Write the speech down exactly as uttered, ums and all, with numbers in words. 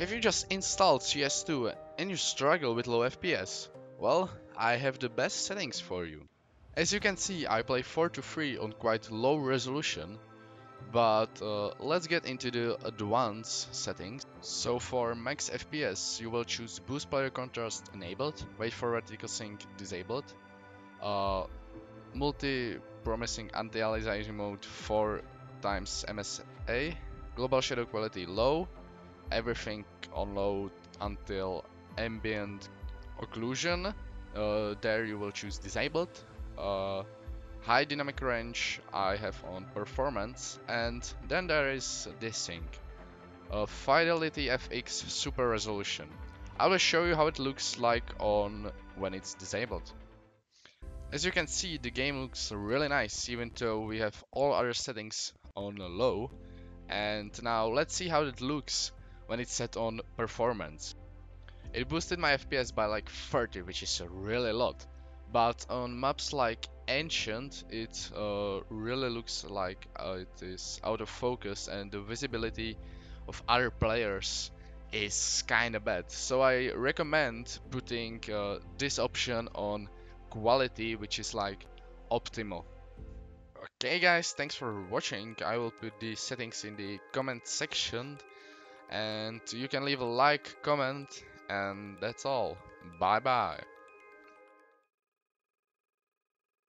Have you just installed C S two and you struggle with low F P S? Well, I have the best settings for you. As you can see, I play four to three on quite low resolution, but uh, let's get into the advanced settings. So for max F P S, you will choose boost player contrast enabled, wait for vertical sync disabled, uh, multi promising anti-aliasing mode four times M S A A, global shadow quality low, everything on low until ambient occlusion, uh, there you will choose disabled. Uh, high dynamic range I have on performance, and then there is desync. Uh, Fidelity F X super resolution. I will show you how it looks like on when it's disabled. As you can see, the game looks really nice even though we have all other settings on low. And now let's see how it looks when it's set on performance. It boosted my F P S by like thirty, which is a really lot. But on maps like Ancient, it uh, really looks like uh, it is out of focus and the visibility of other players is kinda bad. So I recommend putting uh, this option on quality, which is like optimal. Okay guys, thanks for watching. I will put the settings in the comment section and you can leave a like, comment, and that's all. Bye bye.